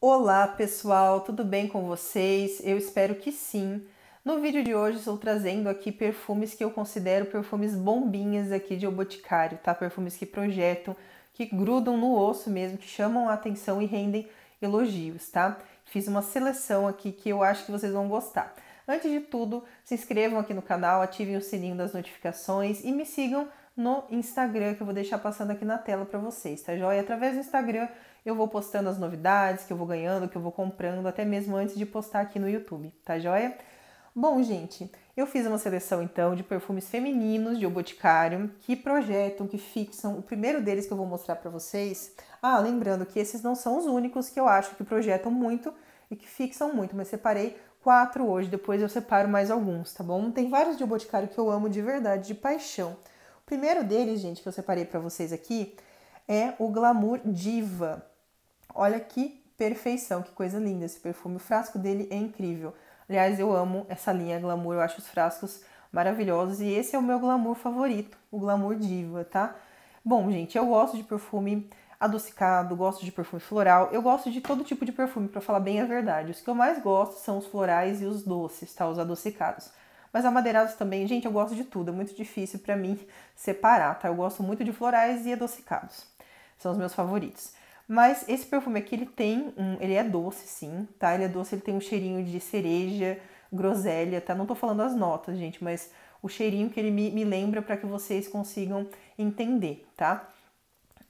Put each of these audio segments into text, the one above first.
Olá pessoal, tudo bem com vocês? Eu espero que sim. No vídeo de hoje estou trazendo aqui perfumes que eu considero perfumes bombinhas aqui de O Boticário, tá? Perfumes que projetam, que grudam no osso mesmo, que chamam a atenção e rendem elogios, tá? Fiz uma seleção aqui que eu acho que vocês vão gostar. Antes de tudo, se inscrevam aqui no canal, ativem o sininho das notificações e me sigam no Instagram, que eu vou deixar passando aqui na tela para vocês, tá joia? Através do Instagram eu vou postando as novidades que eu vou ganhando, que eu vou comprando, até mesmo antes de postar aqui no YouTube, tá joia? Bom, gente, eu fiz uma seleção então de perfumes femininos de O Boticário que projetam, que fixam. O primeiro deles que eu vou mostrar para vocês... Ah, lembrando que esses não são os únicos que eu acho que projetam muito e que fixam muito, mas separei 4 hoje, depois eu separo mais alguns, tá bom? Tem vários de O Boticário que eu amo de verdade, de paixão. O primeiro deles, gente, que eu separei para vocês aqui é o Glamour Diva. Olha que perfeição, que coisa linda esse perfume. O frasco dele é incrível. Aliás, eu amo essa linha Glamour, eu acho os frascos maravilhosos. E esse é o meu Glamour favorito, o Glamour Diva, tá? Bom, gente, eu gosto de perfume adocicado, gosto de perfume floral. Eu gosto de todo tipo de perfume, pra falar bem a verdade. Os que eu mais gosto são os florais e os doces, tá? Os adocicados. Mas amadeirados também, gente, eu gosto de tudo. É muito difícil pra mim separar, tá? Eu gosto muito de florais e adocicados. São os meus favoritos. Mas esse perfume aqui, ele tem ele é doce, sim, tá? Ele é doce, ele tem um cheirinho de cereja, groselha, tá? Não tô falando as notas, gente, mas o cheirinho que ele me lembra para que vocês consigam entender, tá?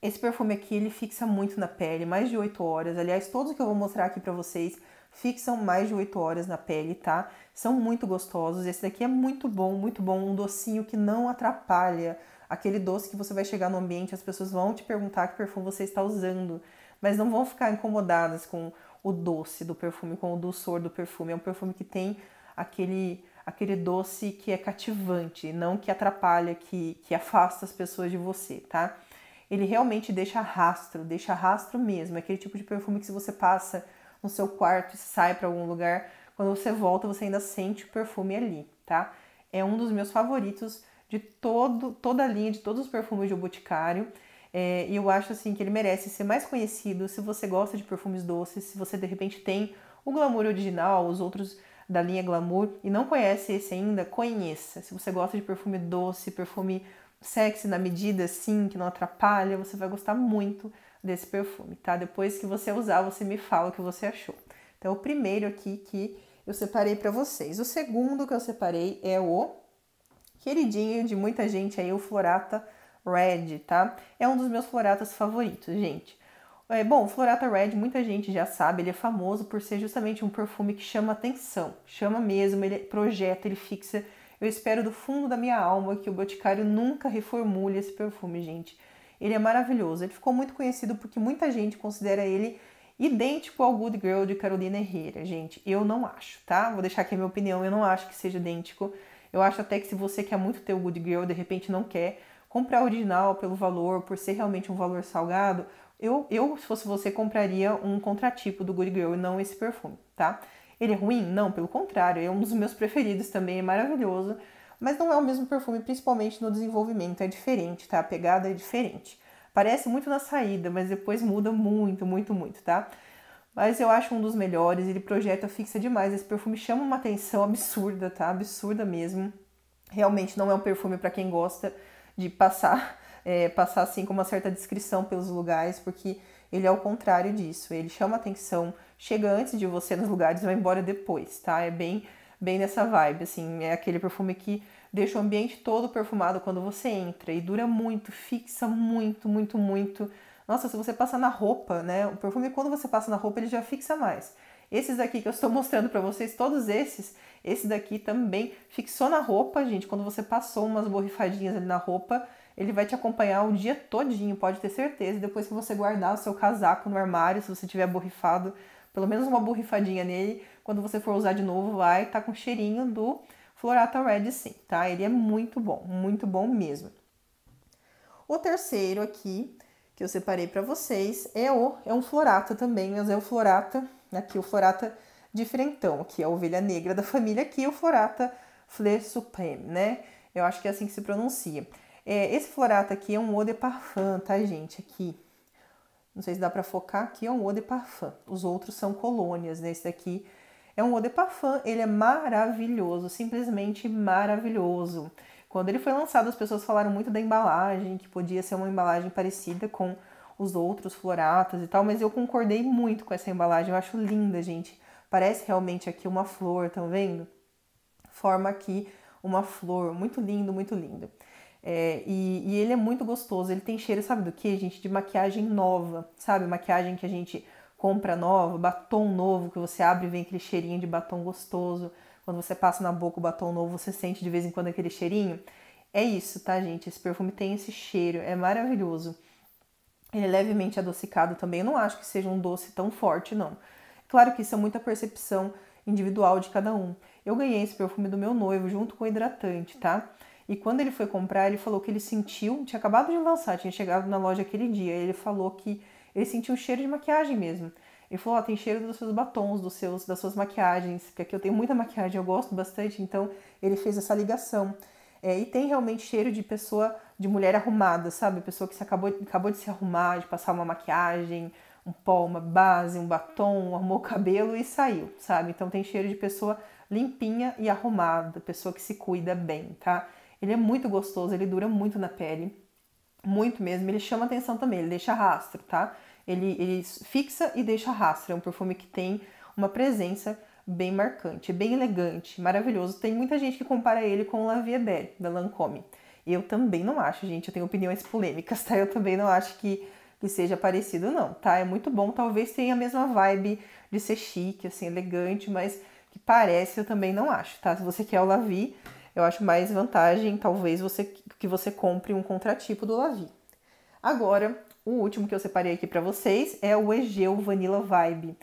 Esse perfume aqui, ele fixa muito na pele, mais de 8 horas. Aliás, todos que eu vou mostrar aqui pra vocês fixam mais de 8 horas na pele, tá? São muito gostosos. Esse daqui é muito bom, um docinho que não atrapalha. Aquele doce que você vai chegar no ambiente, as pessoas vão te perguntar que perfume você está usando, mas não vão ficar incomodadas com o doce do perfume, com o dulçor do perfume. É um perfume que tem aquele doce que é cativante, não que atrapalha, que afasta as pessoas de você, tá? Ele realmente deixa rastro mesmo. É aquele tipo de perfume que se você passa no seu quarto e sai para algum lugar, quando você volta você ainda sente o perfume ali, tá? É um dos meus favoritos de toda a linha, de todos os perfumes de O Boticário. E eu acho assim que ele merece ser mais conhecido. Se você gosta de perfumes doces, se você de repente tem o Glamour original, os outros da linha Glamour, e não conhece esse ainda, conheça. Se você gosta de perfume doce, perfume sexy na medida, assim, que não atrapalha, você vai gostar muito desse perfume, tá? Depois que você usar, você me fala o que você achou. Então, o primeiro aqui que eu separei pra vocês. O segundo que eu separei é o queridinho de muita gente aí, o Floratta Red, tá? É um dos meus floratas favoritos, gente. Bom, o Floratta Red, muita gente já sabe, ele é famoso por ser justamente um perfume que chama atenção, chama mesmo, ele projeta, ele fixa. Eu espero do fundo da minha alma que O Boticário nunca reformule esse perfume, gente. Ele é maravilhoso, ele ficou muito conhecido porque muita gente considera ele idêntico ao Good Girl de Carolina Herrera, gente. Eu não acho, tá? Vou deixar aqui a minha opinião, eu não acho que seja idêntico. Eu acho até que se você quer muito ter o Good Girl, de repente não quer comprar o original pelo valor, por ser realmente um valor salgado, eu se fosse você, compraria um contratipo do Good Girl e não esse perfume, tá? Ele é ruim? Não, pelo contrário, é um dos meus preferidos também, é maravilhoso, mas não é o mesmo perfume, principalmente no desenvolvimento, é diferente, tá? A pegada é diferente. Parece muito na saída, mas depois muda muito, tá? Mas eu acho um dos melhores, ele projeta, fixa demais, esse perfume chama uma atenção absurda, tá? Absurda mesmo. Realmente não é um perfume para quem gosta de passar assim com uma certa descrição pelos lugares, porque ele é o contrário disso, ele chama atenção, chega antes de você nos lugares e vai embora depois, tá? É bem nessa vibe, assim, é aquele perfume que deixa o ambiente todo perfumado quando você entra e dura muito, fixa muito. Nossa, se você passar na roupa, né? O perfume, quando você passa na roupa, ele já fixa mais. Esses daqui que eu estou mostrando pra vocês, todos esses, esse daqui também fixou na roupa, gente. Quando você passou umas borrifadinhas ali na roupa, ele vai te acompanhar o dia todinho, pode ter certeza. Depois que você guardar o seu casaco no armário, se você tiver borrifado, pelo menos uma borrifadinha nele, quando você for usar de novo, vai tá com cheirinho do Floratta Red, sim, tá? Ele é muito bom mesmo. O terceiro aqui que eu separei para vocês é um Floratta também, mas é o Floratta, aqui o Floratta diferentão, que é a ovelha negra da família aqui, o Floratta Fleur Suprême, né? Eu acho que é assim que se pronuncia. Esse Floratta aqui é um eau de parfum, tá, gente? Aqui, não sei se dá para focar aqui, é um eau de parfum. Os outros são colônias, né? Esse daqui é um eau de parfum, ele é maravilhoso, simplesmente maravilhoso. Quando ele foi lançado, as pessoas falaram muito da embalagem, que podia ser uma embalagem parecida com os outros floratas e tal, mas eu concordei muito com essa embalagem, eu acho linda, gente. Parece realmente aqui uma flor, tá vendo? Forma aqui uma flor, muito lindo, muito lindo. E ele é muito gostoso, ele tem cheiro, sabe do que, gente? De maquiagem nova, sabe? Maquiagem que a gente compra nova, batom novo, que você abre e vem aquele cheirinho de batom gostoso. Quando você passa na boca o batom novo, você sente de vez em quando aquele cheirinho. É isso, tá, gente? Esse perfume tem esse cheiro, é maravilhoso. Ele é levemente adocicado também, eu não acho que seja um doce tão forte, não. Claro que isso é muita percepção individual de cada um. Eu ganhei esse perfume do meu noivo junto com o hidratante, tá? E quando ele foi comprar, ele falou que ele sentiu, tinha acabado de lançar, tinha chegado na loja aquele dia, ele falou que ele sentiu o cheiro de maquiagem mesmo. Ele falou, ó, tem cheiro dos seus batons, das suas maquiagens, porque aqui eu tenho muita maquiagem, eu gosto bastante, então ele fez essa ligação. E tem realmente cheiro de pessoa, de mulher arrumada, sabe? Pessoa que acabou de se arrumar, de passar uma maquiagem, um pó, uma base, um batom, arrumou o cabelo e saiu, sabe? Então tem cheiro de pessoa limpinha e arrumada, pessoa que se cuida bem, tá? Ele é muito gostoso, ele dura muito na pele, muito mesmo. Ele chama atenção também, ele deixa rastro, tá? Ele fixa e deixa rastro. É um perfume que tem uma presença bem marcante, bem elegante, maravilhoso. Tem muita gente que compara ele com o La Vie Est Belle, da Lancôme. Eu também não acho, gente, eu tenho opiniões polêmicas, tá? Eu também não acho que seja parecido, não, tá? É muito bom, talvez tenha a mesma vibe de ser chique, assim, elegante, mas que parece eu também não acho, tá? Se você quer o La Vie, eu acho mais vantagem, talvez, que você compre um contratipo do La Vie. Agora, o último que eu separei aqui pra vocês é o Egeo Vanilla Vibe.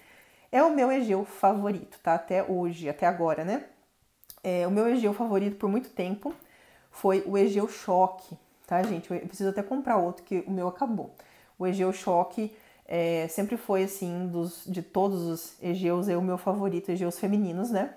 É o meu Egeo favorito, tá? Até hoje, até agora, né? O meu Egeo favorito por muito tempo foi o Egeo Choque, tá, gente? Eu preciso até comprar outro, que o meu acabou. O Egeo Choque sempre foi, assim, de todos os Egeos, é o meu favorito, Egeos femininos, né?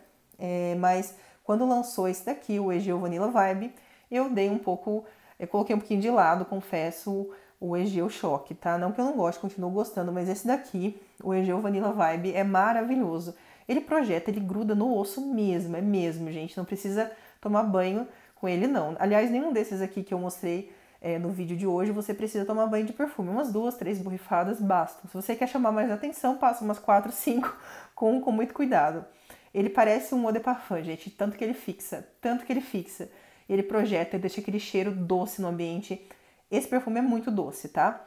Mas quando lançou esse daqui, o Egeo Vanilla Vibe, eu dei um pouco, eu coloquei um pouquinho de lado, confesso, o Egeo Choque, tá? Não que eu não goste, continuo gostando, mas esse daqui, o Egeo Vanilla Vibe, é maravilhoso. Ele projeta, ele gruda no osso mesmo, é mesmo, gente. Não precisa tomar banho com ele, não. Aliás, nenhum desses aqui que eu mostrei no vídeo de hoje, você precisa tomar banho de perfume. Umas 2, 3 borrifadas bastam. Se você quer chamar mais atenção, passa umas 4, 5 com muito cuidado. Ele parece um eau de parfum, gente, tanto que ele fixa, tanto que ele fixa. Ele projeta e deixa aquele cheiro doce no ambiente. Esse perfume é muito doce, tá?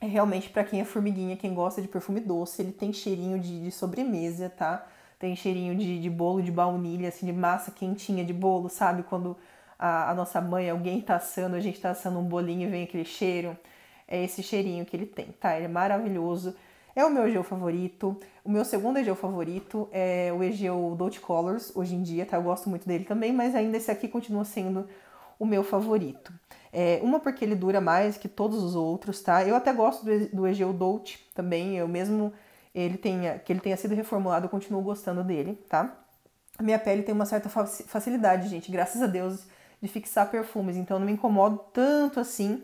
É realmente pra quem é formiguinha, quem gosta de perfume doce, ele tem cheirinho de sobremesa, tá? Tem cheirinho de bolo de baunilha, assim, de massa quentinha de bolo, sabe? Quando a nossa mãe, alguém tá assando, a gente tá assando um bolinho e vem aquele cheiro. É esse cheirinho que ele tem, tá? Ele é maravilhoso. É o meu Egeo favorito. O meu segundo Egeo favorito é o Egeo Dolce Colors, hoje em dia, tá? Eu gosto muito dele também, mas ainda esse aqui continua sendo o meu favorito. Uma porque ele dura mais que todos os outros, tá? Eu até gosto do Egeo Dolce também, eu mesmo que ele tenha sido reformulado, eu continuo gostando dele, tá? A minha pele tem uma certa facilidade, gente, graças a Deus, de fixar perfumes, então eu não me incomodo tanto assim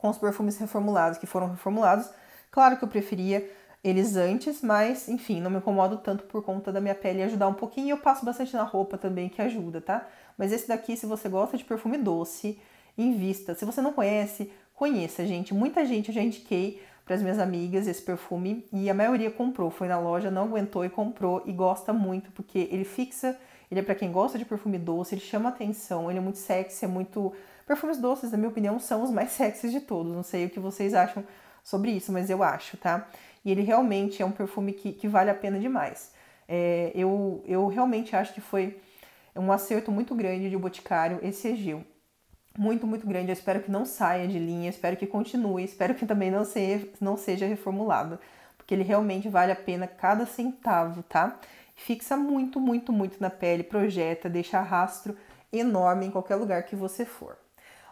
com os perfumes reformulados, que foram reformulados. Claro que eu preferia eles antes, mas, enfim, não me incomodo tanto por conta da minha pele ajudar um pouquinho. Eu passo bastante na roupa também, que ajuda, tá? Mas esse daqui, se você gosta de perfume doce, invista. Se você não conhece, conheça, gente. Muita gente eu já indiquei para as minhas amigas esse perfume e a maioria comprou. Foi na loja, não aguentou e comprou e gosta muito, porque ele fixa, ele é para quem gosta de perfume doce, ele chama atenção, ele é muito sexy, é muito... Perfumes doces, na minha opinião, são os mais sexys de todos. Não sei o que vocês acham sobre isso, mas eu acho, tá? E ele realmente é um perfume que vale a pena demais. Eu realmente acho que foi um acerto muito grande de O Boticário esse Egeo. Muito, muito grande. Eu espero que não saia de linha, espero que continue, espero que também não seja reformulado, porque ele realmente vale a pena cada centavo, tá? Fixa muito, muito, muito na pele, projeta, deixa rastro enorme em qualquer lugar que você for.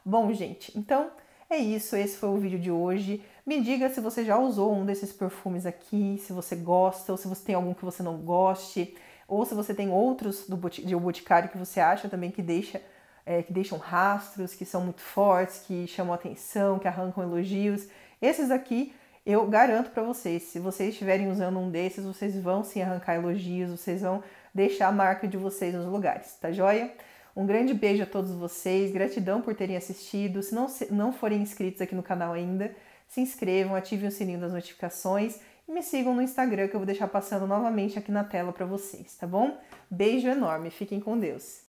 Bom, gente, então... é isso, esse foi o vídeo de hoje. Me diga se você já usou um desses perfumes aqui, se você gosta, ou se você tem algum que você não goste, ou se você tem outros de O Boticário que você acha também que deixam rastros, que são muito fortes, que chamam atenção, que arrancam elogios. Esses aqui Eu garanto para vocês, se vocês estiverem usando um desses, vocês vão sim arrancar elogios, vocês vão deixar a marca de vocês nos lugares, tá joia? Um grande beijo a todos vocês, gratidão por terem assistido. Se não forem inscritos aqui no canal ainda, se inscrevam, ativem o sininho das notificações e me sigam no Instagram, que eu vou deixar passando novamente aqui na tela para vocês, tá bom? Beijo enorme, fiquem com Deus!